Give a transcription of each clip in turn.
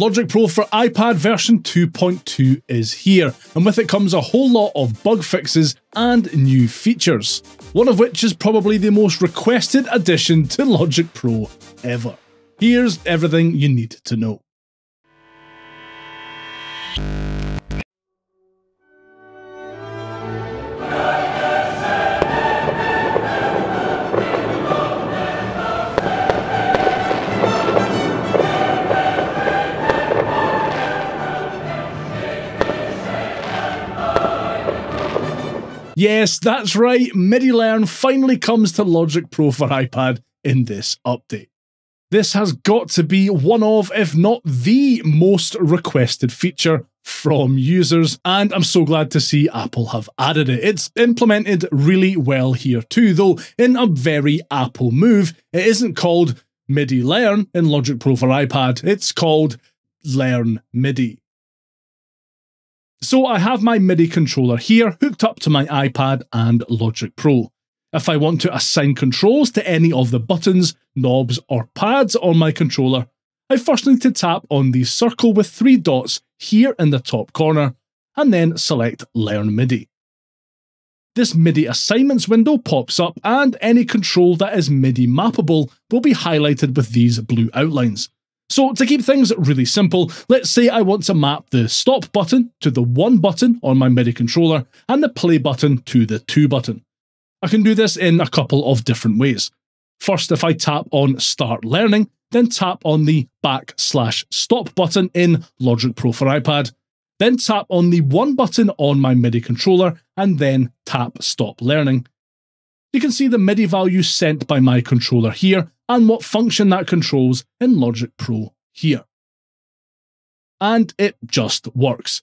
Logic Pro for iPad version 2.2 is here, and with it comes a whole lot of bug fixes and new features, one of which is probably the most requested addition to Logic Pro ever. Here's everything you need to know. Yes, that's right, MIDI Learn finally comes to Logic Pro for iPad in this update. This has got to be one of, if not the most requested feature from users, and I'm so glad to see Apple have added it. It's implemented really well here too, though in a very Apple move. It isn't called MIDI Learn in Logic Pro for iPad, it's called Learn MIDI. So I have my MIDI controller here hooked up to my iPad and Logic Pro. If I want to assign controls to any of the buttons, knobs or pads on my controller, I first need to tap on the circle with three dots here in the top corner and then select Learn MIDI. This MIDI assignments window pops up and any control that is MIDI mappable will be highlighted with these blue outlines. So to keep things really simple, let's say I want to map the stop button to the 1 button on my MIDI controller and the play button to the 2 button. I can do this in a couple of different ways. First, if I tap on Start Learning, then tap on the /stop button in Logic Pro for iPad, then tap on the 1 button on my MIDI controller and then tap Stop Learning. You can see the MIDI value sent by my controller here and what function that controls in Logic Pro here. And it just works.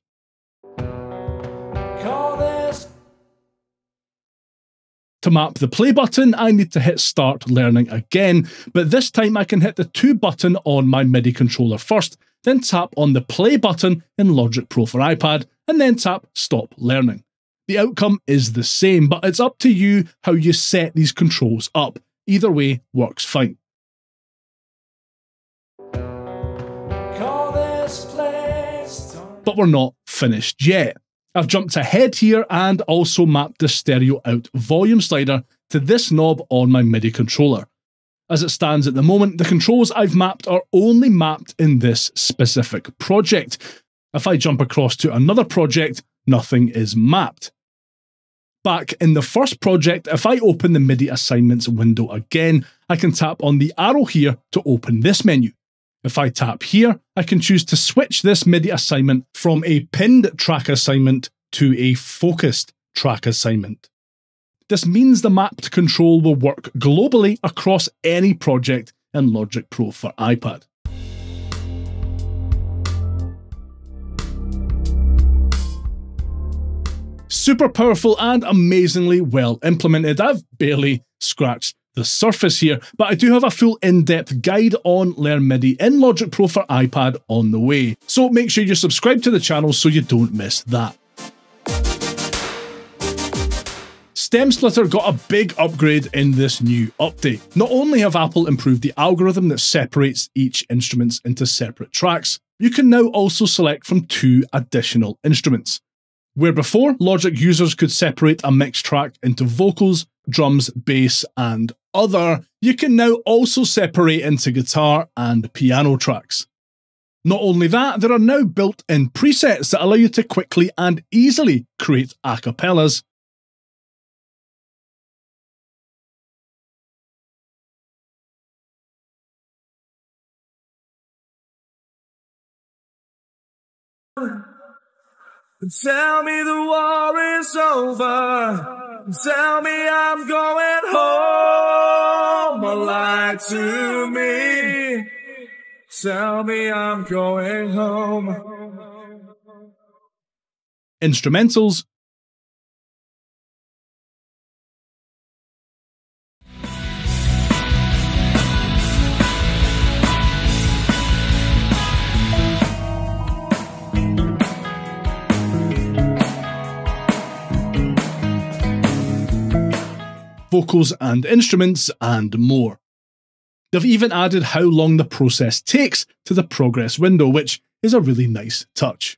To map the play button, I need to hit Start Learning again, but this time I can hit the 2 button on my MIDI controller first, then tap on the play button in Logic Pro for iPad, and then tap Stop Learning. The outcome is the same, but it's up to you how you set these controls up. Either way works fine. But we're not finished yet. I've jumped ahead here and also mapped the stereo out volume slider to this knob on my MIDI controller. As it stands at the moment, the controls I've mapped are only mapped in this specific project. If I jump across to another project, nothing is mapped. Back in the first project, if I open the MIDI assignments window again, I can tap on the arrow here to open this menu. If I tap here, I can choose to switch this MIDI assignment from a pinned track assignment to a focused track assignment. This means the mapped control will work globally across any project in Logic Pro for iPad. Super powerful and amazingly well implemented. I've barely scratched the surface here, but I do have a full in-depth guide on Learn MIDI in Logic Pro for iPad on the way. So make sure you subscribe to the channel so you don't miss that. Stem Splitter got a big upgrade in this new update. Not only have Apple improved the algorithm that separates each instrument into separate tracks, you can now also select from 2 additional instruments. Where before, Logic users could separate a mixed track into vocals, drums, bass, and other, you can now also separate into guitar and piano tracks. Not only that, there are now built-in presets that allow you to quickly and easily create acapellas, tell me the war is over, tell me I'm going home, a lie to me, tell me I'm going home. Instrumentals. Vocals and instruments, and more. They've even added how long the process takes to the progress window, which is a really nice touch.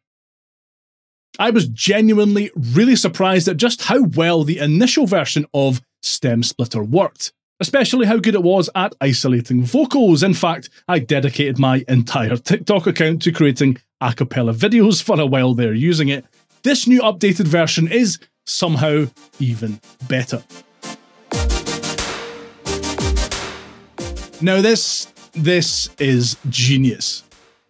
I was genuinely really surprised at just how well the initial version of Stem Splitter worked, especially how good it was at isolating vocals. In fact, I dedicated my entire TikTok account to creating a cappella videos for a while there using it. This new updated version is somehow even better. Now this is genius.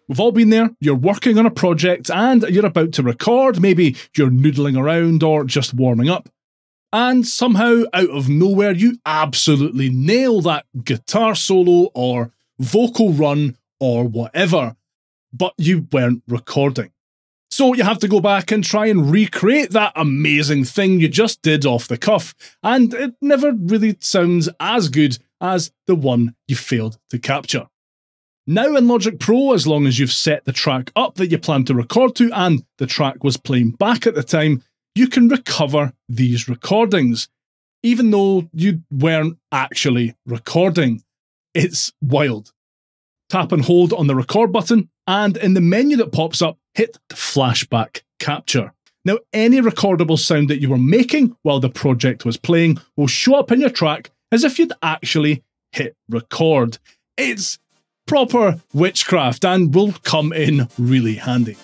We've all been there. You're working on a project and you're about to record. Maybe you're noodling around or just warming up. And somehow, out of nowhere, you absolutely nail that guitar solo or vocal run or whatever, but you weren't recording. So you have to go back and try and recreate that amazing thing you just did off the cuff, and it never really sounds as good as the one you failed to capture. Now in Logic Pro, as long as you've set the track up that you plan to record to and the track was playing back at the time, you can recover these recordings, even though you weren't actually recording. It's wild. Tap and hold on the record button, and in the menu that pops up, hit flashback capture. Now, any recordable sound that you were making while the project was playing will show up in your track as if you'd actually hit record. It's proper witchcraft and will come in really handy.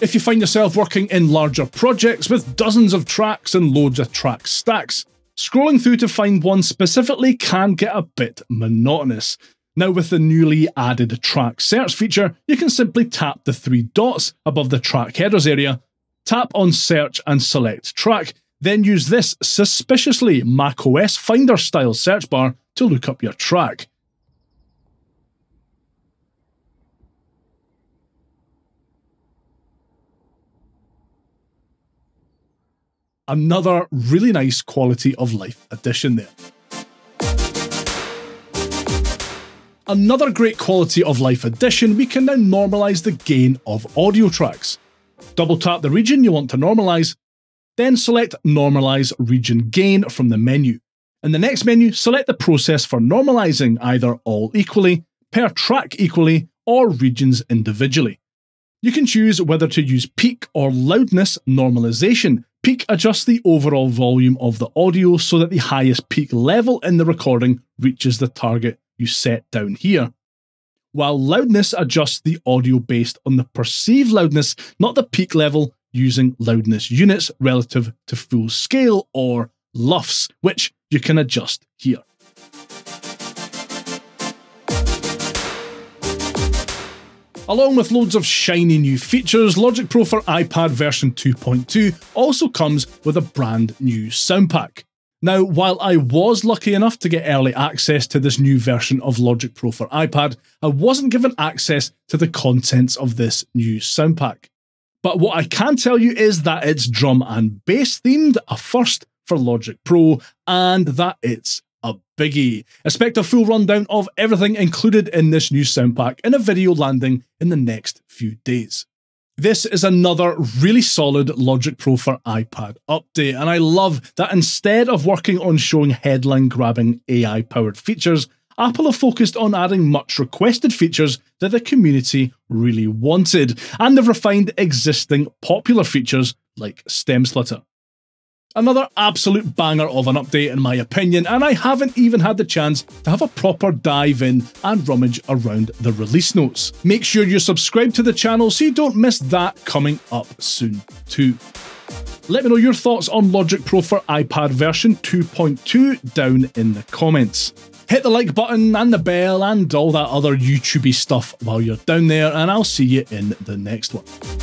If you find yourself working in larger projects with dozens of tracks and loads of track stacks, scrolling through to find one specifically can get a bit monotonous. Now with the newly added track search feature, you can simply tap the three dots above the track headers area, tap on search and select track, then use this suspiciously macOS Finder style search bar to look up your track. Another really nice quality of life addition there. Another great quality of life addition, we can now normalise the gain of audio tracks. Double tap the region you want to normalise, then select Normalise Region Gain from the menu. In the next menu, select the process for normalising, either all equally, per track equally, or regions individually. You can choose whether to use peak or loudness normalisation. Peak adjusts the overall volume of the audio so that the highest peak level in the recording reaches the target you set down here, while loudness adjusts the audio based on the perceived loudness, not the peak level, using loudness units relative to full scale or LUFS, which you can adjust here. Along with loads of shiny new features, Logic Pro for iPad version 2.2 also comes with a brand new sound pack. Now, while I was lucky enough to get early access to this new version of Logic Pro for iPad, I wasn't given access to the contents of this new sound pack. But what I can tell you is that it's drum and bass themed, a first for Logic Pro, and that it's a biggie. Expect a full rundown of everything included in this new sound pack in a video landing in the next few days. This is another really solid Logic Pro for iPad update, and I love that instead of working on showing headline-grabbing AI-powered features, Apple have focused on adding much requested features that the community really wanted, and they've refined existing popular features like Stem Splitter. Another absolute banger of an update in my opinion, and I haven't even had the chance to have a proper dive in and rummage around the release notes. Make sure you're subscribed to the channel so you don't miss that coming up soon too. Let me know your thoughts on Logic Pro for iPad version 2.2 down in the comments. Hit the like button and the bell and all that other YouTube-y stuff while you're down there, and I'll see you in the next one.